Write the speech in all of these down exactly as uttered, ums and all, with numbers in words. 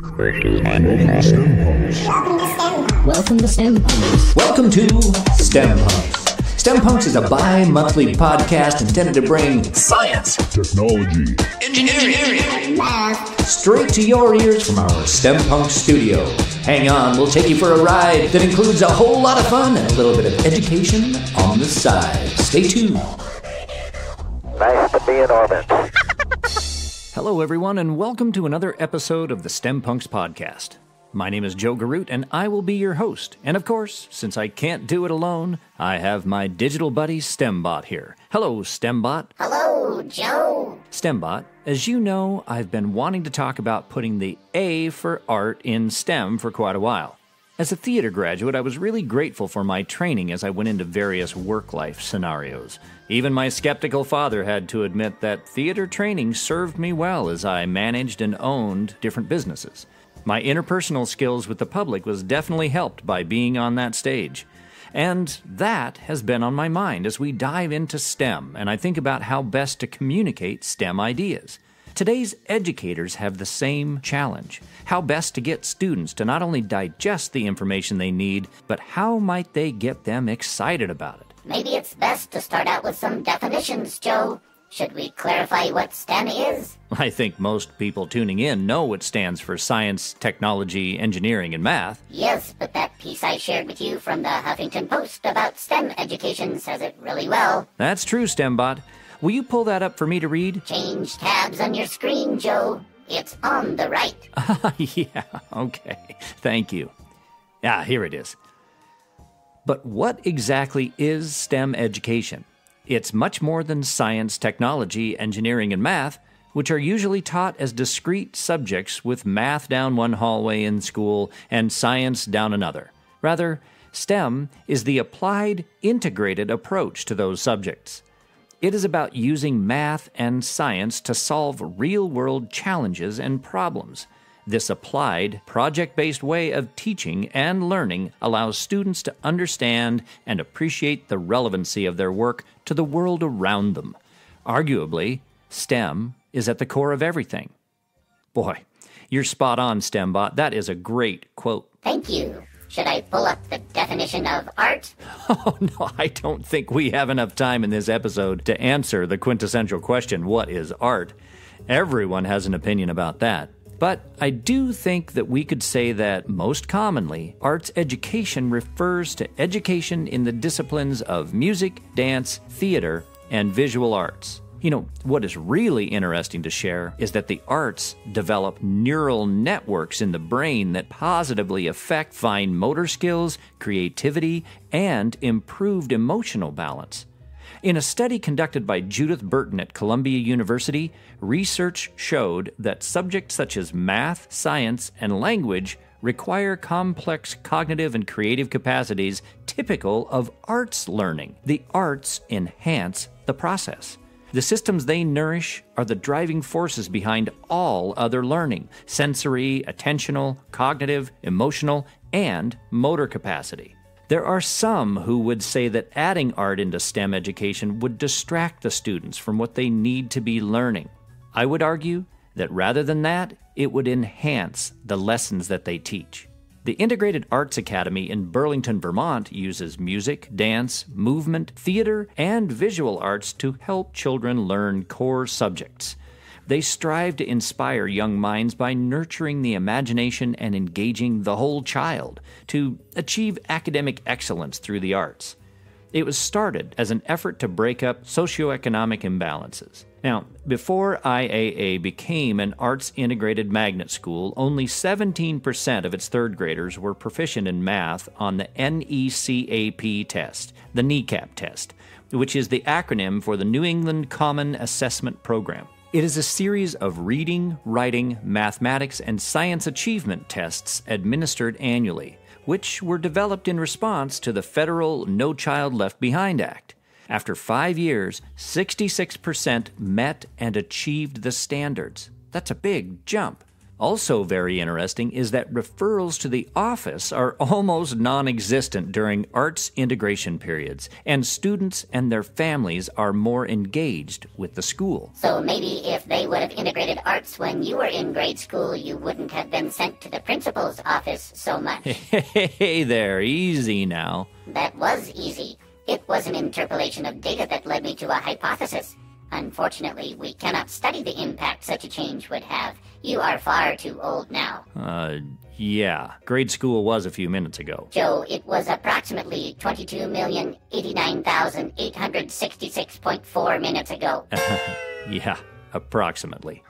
Welcome to StemPunks. Welcome to StemPunks. StemPunks is a bi-monthly podcast intended to bring science, technology, engineering, math straight to your ears from our StemPunk studio. Hang on, we'll take you for a ride that includes a whole lot of fun and a little bit of education on the side. Stay tuned. Nice to be in orbit. Hello, everyone, and welcome to another episode of the StemPunks podcast. My name is Joe Garoutte, and I will be your host. And of course, since I can't do it alone, I have my digital buddy StemBot here. Hello, StemBot. Hello, Joe. StemBot, as you know, I've been wanting to talk about putting the A for art in STEM for quite a while. As a theater graduate, I was really grateful for my training as I went into various work-life scenarios. Even my skeptical father had to admit that theater training served me well as I managed and owned different businesses. My interpersonal skills with the public was definitely helped by being on that stage. And that has been on my mind as we dive into STEM and I think about how best to communicate STEM ideas. Today's educators have the same challenge. How best to get students to not only digest the information they need, but how might they get them excited about it? Maybe it's best to start out with some definitions, Joe. Should we clarify what STEM is? I think most people tuning in know it stands for science, technology, engineering, and math. Yes, but that piece I shared with you from the Huffington Post about STEM education says it really well. That's true, StemBot. Will you pull that up for me to read? Change tabs on your screen, Joe. It's on the right. Yeah, okay. Thank you. Ah, here it is. But what exactly is STEM education? It's much more than science, technology, engineering, and math, which are usually taught as discrete subjects with math down one hallway in school and science down another. Rather, STEM is the applied, integrated approach to those subjects. It is about using math and science to solve real-world challenges and problems. This applied, project-based way of teaching and learning allows students to understand and appreciate the relevancy of their work to the world around them. Arguably, STEM is at the core of everything. Boy, you're spot on, StemBot. That is a great quote. Thank you. Should I pull up the definition of art? Oh, no, I don't think we have enough time in this episode to answer the quintessential question, what is art? Everyone has an opinion about that. But I do think that we could say that, most commonly, arts education refers to education in the disciplines of music, dance, theater, and visual arts. You know, what is really interesting to share is that the arts develop neural networks in the brain that positively affect fine motor skills, creativity, and improved emotional balance. In a study conducted by Judith Burton at Columbia University, research showed that subjects such as math, science, and language require complex cognitive and creative capacities typical of arts learning. The arts enhance the process. The systems they nourish are the driving forces behind all other learning: sensory, attentional, cognitive, emotional, and motor capacity. There are some who would say that adding art into STEM education would distract the students from what they need to be learning. I would argue that rather than that, it would enhance the lessons that they teach. The Integrated Arts Academy in Burlington, Vermont uses music, dance, movement, theater, and visual arts to help children learn core subjects. They strive to inspire young minds by nurturing the imagination and engaging the whole child to achieve academic excellence through the arts. It was started as an effort to break up socioeconomic imbalances. Now, before I A A became an arts-integrated magnet school, only seventeen percent of its third graders were proficient in math on the N E C A P test, the NECAP test, which is the acronym for the New England Common Assessment Program. It is a series of reading, writing, mathematics, and science achievement tests administered annually, which were developed in response to the federal No Child Left Behind Act. After five years, sixty-six percent met and achieved the standards. That's a big jump. Also very interesting is that referrals to the office are almost non-existent during arts integration periods, and students and their families are more engaged with the school. So maybe if they would have integrated arts when you were in grade school, you wouldn't have been sent to the principal's office so much. Hey there, easy now. That was easy. It was an interpolation of data that led me to a hypothesis. Unfortunately, we cannot study the impact such a change would have. You are far too old now. Uh, yeah. Grade school was a few minutes ago. Joe, it was approximately twenty-two million eighty-nine thousand eight hundred sixty-six point four minutes ago. Yeah, approximately.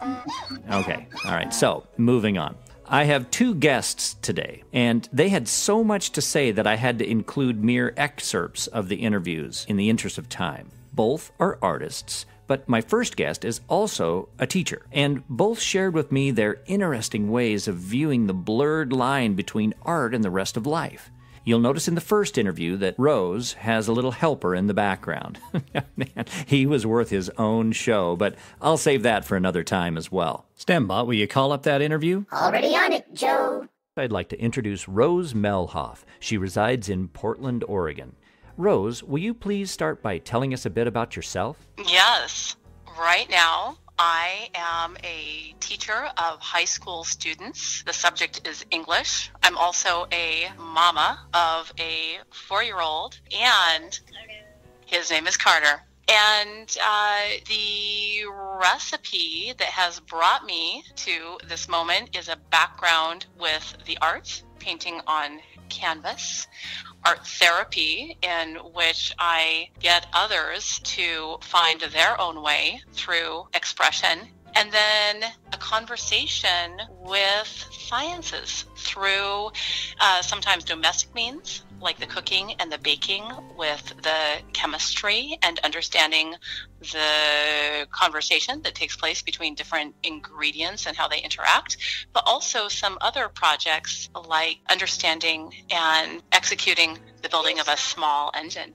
Okay, all right, so moving on. I have two guests today, and they had so much to say that I had to include mere excerpts of the interviews in the interest of time. Both are artists, but my first guest is also a teacher, and both shared with me their interesting ways of viewing the blurred line between art and the rest of life. You'll notice in the first interview that Rose has a little helper in the background. Man, he was worth his own show, but I'll save that for another time as well. StemBot, will you call up that interview? Already on it, Joe. I'd like to introduce Rose Melhoff. She resides in Portland, Oregon. Rose, will you please start by telling us a bit about yourself? Yes. Right now, I am a teacher of high school students. The subject is English. I'm also a mama of a four-year-old, and his name is Carter. And uh, the recipe that has brought me to this moment is a background with the arts, painting on canvas, art therapy, in which I get others to find their own way through expression, and then a conversation with sciences through uh, sometimes domestic means, like the cooking and the baking, with the chemistry and understanding the conversation that takes place between different ingredients and how they interact, but also some other projects like understanding and executing the building of a small engine.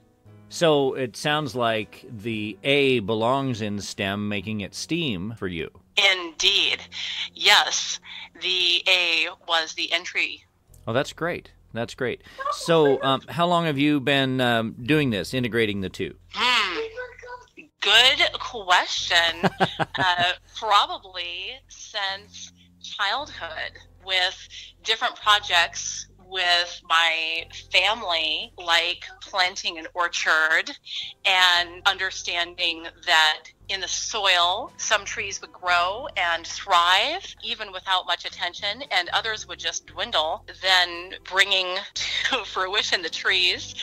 So it sounds like the A belongs in STEM, making it STEAM for you. Indeed. Yes. The A was the entry. Oh, that's great. That's great. So um, how long have you been um, doing this, integrating the two? Hmm. Good question. uh, probably since childhood, with different projects with my family, like planting an orchard and understanding that in the soil, some trees would grow and thrive even without much attention, and others would just dwindle. Then bringing to fruition the trees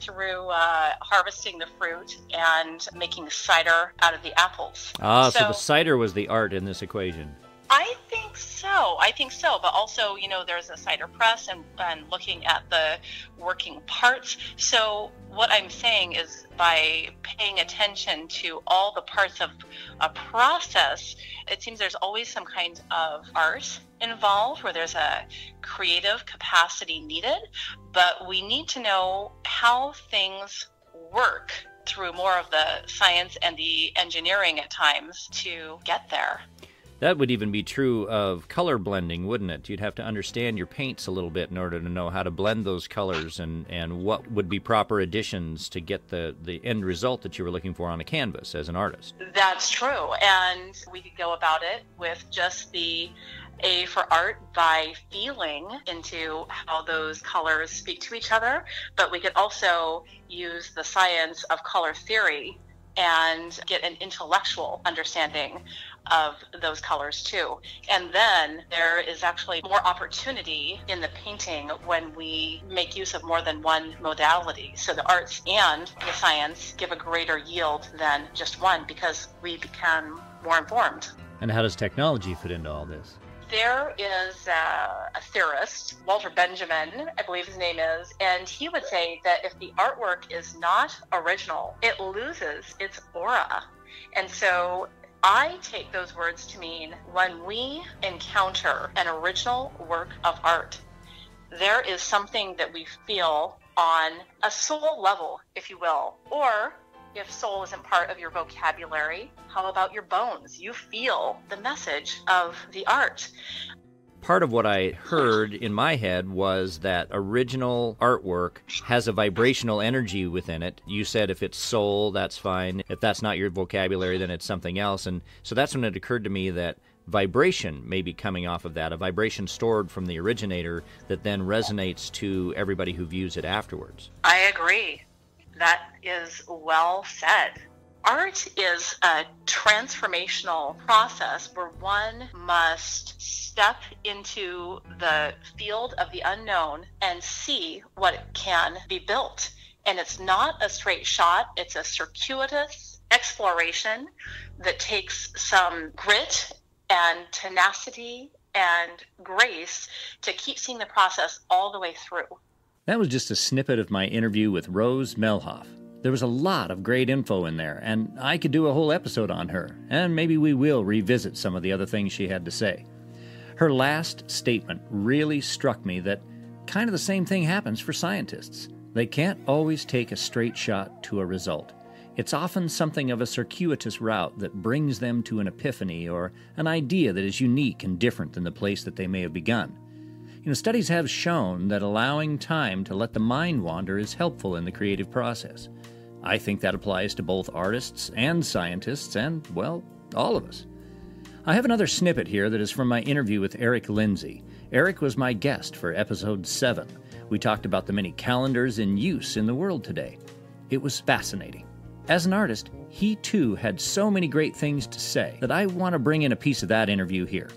through uh, harvesting the fruit and making cider out of the apples. Ah, so, so the cider was the art in this equation. I think so. I think so. But also, you know, there's a cider press and, and looking at the working parts. So what I'm saying is, by paying attention to all the parts of a process, it seems there's always some kind of art involved where there's a creative capacity needed. But we need to know how things work through more of the science and the engineering at times to get there. That would even be true of color blending, wouldn't it? You'd have to understand your paints a little bit in order to know how to blend those colors and, and what would be proper additions to get the, the end result that you were looking for on a canvas as an artist. That's true. And we could go about it with just the A for art by feeling into how those colors speak to each other. But we could also use the science of color theory and get an intellectual understanding of those colors too. And then there is actually more opportunity in the painting when we make use of more than one modality. So the arts and the science give a greater yield than just one, because we become more informed. And how does technology fit into all this? There is uh, a theorist, Walter Benjamin, I believe his name is, and he would say that if the artwork is not original, it loses its aura. And so I take those words to mean when we encounter an original work of art, there is something that we feel on a soul level, if you will, or if soul isn't part of your vocabulary, how about your bones? You feel the message of the art. part of what I heard in my head was that original artwork has a vibrational energy within it. You said if it's soul, that's fine. If that's not your vocabulary, then it's something else. And so that's when it occurred to me that vibration may be coming off of that, a vibration stored from the originator that then resonates to everybody who views it afterwards. I agree. That is well said. Art is a transformational process where one must step into the field of the unknown and see what can be built. And it's not a straight shot. It's a circuitous exploration that takes some grit and tenacity and grace to keep seeing the process all the way through. That was just a snippet of my interview with Rose Melhoff. There was a lot of great info in there, and I could do a whole episode on her, and maybe we will revisit some of the other things she had to say. Her last statement really struck me that kind of the same thing happens for scientists. They can't always take a straight shot to a result. It's often something of a circuitous route that brings them to an epiphany or an idea that is unique and different than the place that they may have begun. You know, studies have shown that allowing time to let the mind wander is helpful in the creative process. I think that applies to both artists and scientists and, well, all of us. I have another snippet here that is from my interview with Eric Lindsay. Eric was my guest for episode seven. We talked about the many calendars in use in the world today. It was fascinating. As an artist, he too had so many great things to say that I want to bring in a piece of that interview here.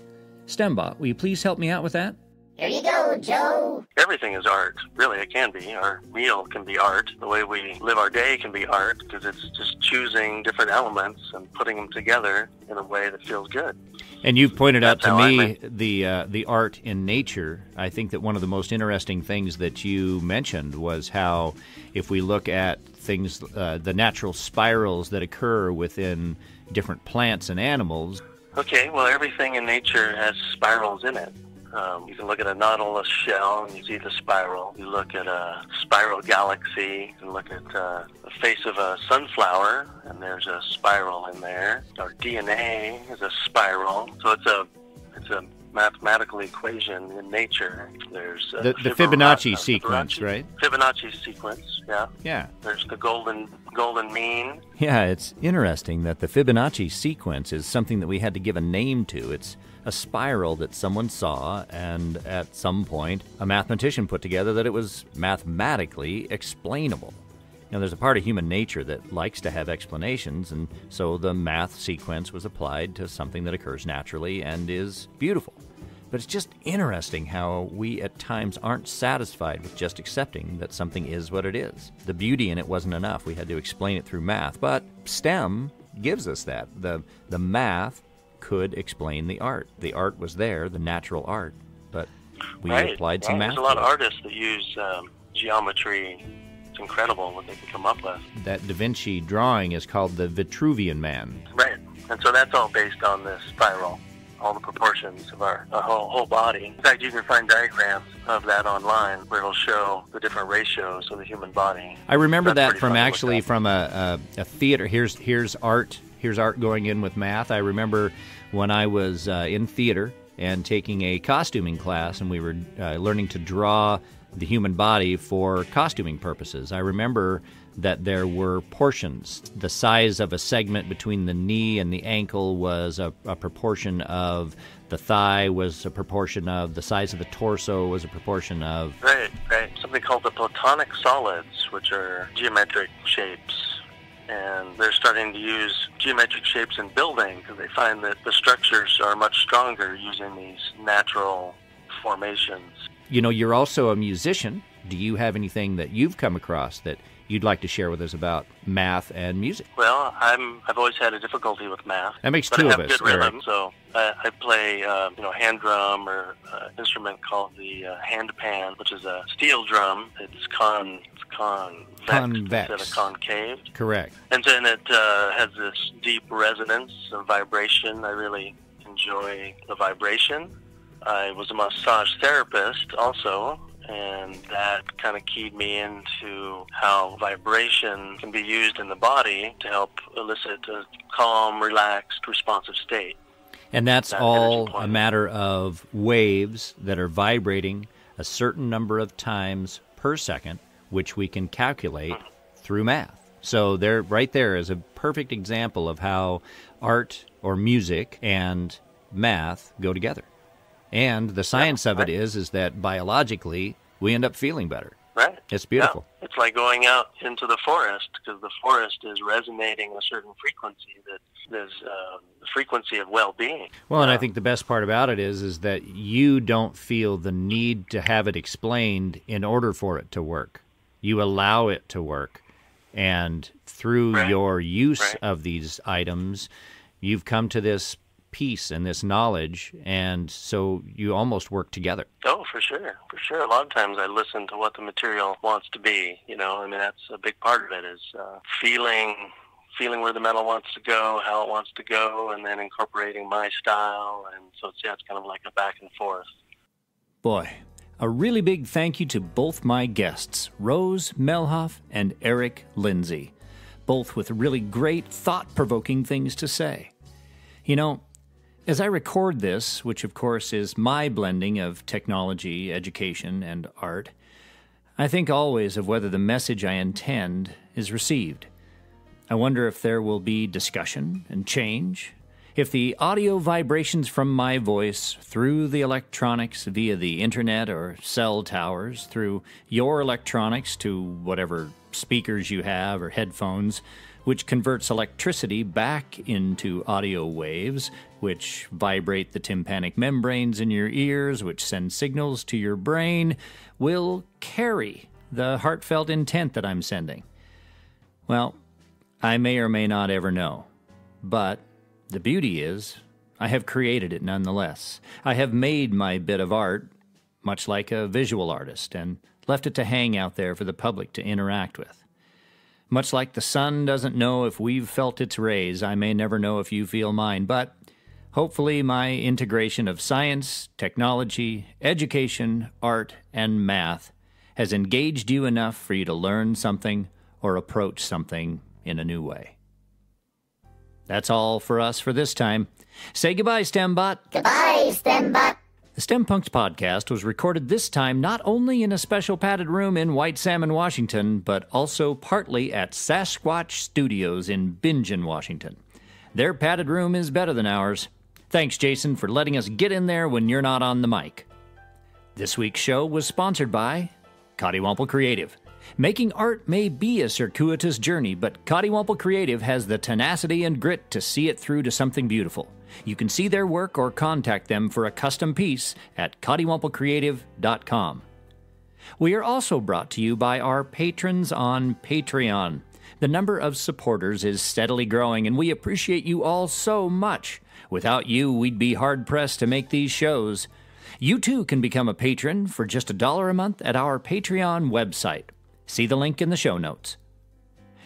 StemBot, will you please help me out with that? Here you go, Joe. Everything is art. Really, it can be. Our meal can be art. The way we live our day can be art because it's just choosing different elements and putting them together in a way that feels good. And you've pointed out to me the uh, the art in nature. I think that one of the most interesting things that you mentioned was how if we look at things, uh, the natural spirals that occur within different plants and animals. Okay, well, everything in nature has spirals in it. Um, you can look at a nautilus shell and you see the spiral. You look at a spiral galaxy. You can look at uh, the face of a sunflower and there's a spiral in there. Our D N A is a spiral. So it's a it's a mathematical equation in nature. There's uh, the, the Fibonacci, Fibonacci sequence, Fibonacci, right? Fibonacci sequence, yeah. Yeah. There's the golden golden mean. Yeah, it's interesting that the Fibonacci sequence is something that we had to give a name to. It's a spiral that someone saw, and at some point, a mathematician put together that it was mathematically explainable. Now, there's a part of human nature that likes to have explanations, and so the math sequence was applied to something that occurs naturally and is beautiful. But it's just interesting how we at times aren't satisfied with just accepting that something is what it is. The beauty in it wasn't enough. We had to explain it through math, but STEM gives us that. The, the math could explain the art. The art was there, the natural art, but we right. applied some right. math. There's a lot of artists that use um, geometry. It's incredible what they can come up with. That Da Vinci drawing is called the Vitruvian Man. Right, and so that's all based on this spiral, all the proportions of our, our whole, whole body. In fact, you can find diagrams of that online where it'll show the different ratios of the human body. I remember that from actually from a, a, a theater. Here's here's art. Here's art going in with math. I remember when I was uh, in theater and taking a costuming class, and we were uh, learning to draw the human body for costuming purposes. I remember that there were portions. The size of a segment between the knee and the ankle was a, a proportion of the thigh, was a proportion of the size of the torso, was a proportion of... Right, right. Something called the Platonic Solids, which are geometric shapes. And they're starting to use geometric shapes in building because they find that the structures are much stronger using these natural formations. You know, you're also a musician. Do you have anything that you've come across that you'd like to share with us about math and music? Well, I'm, I've always had a difficulty with math. That makes two of us. But I have good rhythm, so I, I play uh, you know, hand drum or uh, instrument called the uh, hand pan, which is a steel drum. It's con... con Convex. Instead of concave. Correct. And then it uh, has this deep resonance and vibration. I really enjoy the vibration. I was a massage therapist also, and that kind of keyed me into how vibration can be used in the body to help elicit a calm, relaxed, responsive state. And that's that all a matter of waves that are vibrating a certain number of times per second, which we can calculate mm. through math. So there, right there is a perfect example of how art or music and math go together. And the science yeah, of right. it is is that biologically we end up feeling better. Right. It's beautiful. Yeah. It's like going out into the forest, because the forest is resonating a certain frequency that there's uh, the frequency of well-being. Well, and I think the best part about it is is that you don't feel the need to have it explained in order for it to work. You allow it to work. And through right. your use right. of these items, you've come to this peace and this knowledge, and so you almost work together. Oh, for sure, for sure. A lot of times I listen to what the material wants to be, you know, I mean, that's a big part of it is uh, feeling feeling where the metal wants to go, how it wants to go, and then incorporating my style, and so it's, yeah, it's kind of like a back and forth. Boy, a really big thank you to both my guests, Rose Melhoff and Eric Lindsay, both with really great, thought-provoking things to say. You know, as I record this, which of course is my blending of technology, education, and art, I think always of whether the message I intend is received. I wonder if there will be discussion and change, if the audio vibrations from my voice through the electronics via the internet or cell towers, through your electronics to whatever speakers you have or headphones, which converts electricity back into audio waves, which vibrate the tympanic membranes in your ears, which send signals to your brain, will carry the heartfelt intent that I'm sending. Well, I may or may not ever know, but the beauty is I have created it nonetheless. I have made my bit of art, much like a visual artist, and left it to hang out there for the public to interact with. Much like the sun doesn't know if we've felt its rays, I may never know if you feel mine, but hopefully my integration of science, technology, education, art, and math has engaged you enough for you to learn something or approach something in a new way. That's all for us for this time. Say goodbye, StemBot. Goodbye, StemBot. The StemPunks podcast was recorded this time not only in a special padded room in White Salmon, Washington, but also partly at Sasquatch Studios in Bingen, Washington. Their padded room is better than ours. Thanks, Jason, for letting us get in there when you're not on the mic. This week's show was sponsored by Coddiwomple Creative. Making art may be a circuitous journey, but Coddiwomple Creative has the tenacity and grit to see it through to something beautiful. You can see their work or contact them for a custom piece at coddiwomple creative dot com. We are also brought to you by our patrons on Patreon. The number of supporters is steadily growing, and we appreciate you all so much. Without you, we'd be hard-pressed to make these shows. You too can become a patron for just a dollar a month at our Patreon website. See the link in the show notes.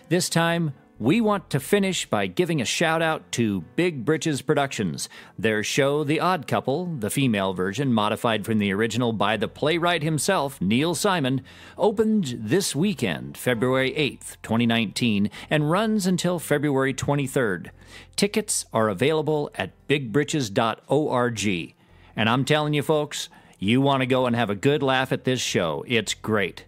This time, we want to finish by giving a shout-out to Big Britches Productions. Their show, The Odd Couple, the female version modified from the original by the playwright himself, Neil Simon, opened this weekend, February eighth, twenty nineteen, and runs until February twenty-third. Tickets are available at big britches dot org. And I'm telling you, folks, you want to go and have a good laugh at this show. It's great.